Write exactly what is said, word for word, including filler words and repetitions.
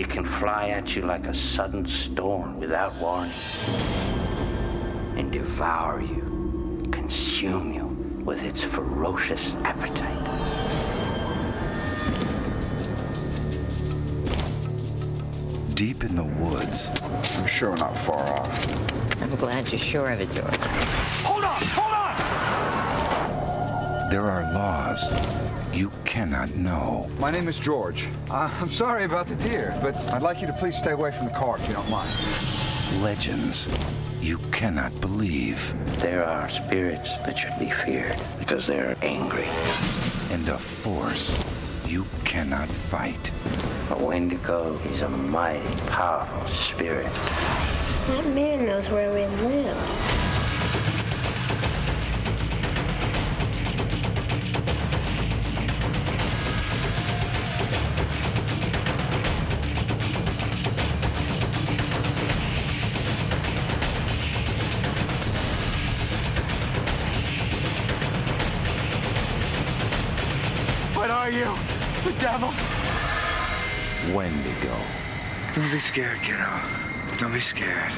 It can fly at you like a sudden storm without warning and devour you, consume you with its ferocious appetite. Deep in the woods. I'm sure not far off. I'm glad you're sure of it, George. Hold on! Hold on! There are laws you cannot know. My name is George. Uh, I'm sorry about the deer, but I'd like you to please stay away from the car if you don't mind. Legends you cannot believe. There are spirits that should be feared because they're angry. And a force you cannot fight. A Wendigo is a mighty, powerful spirit. That man knows where we live. What are you? The devil? Wendigo. Don't be scared, kiddo. Don't be scared.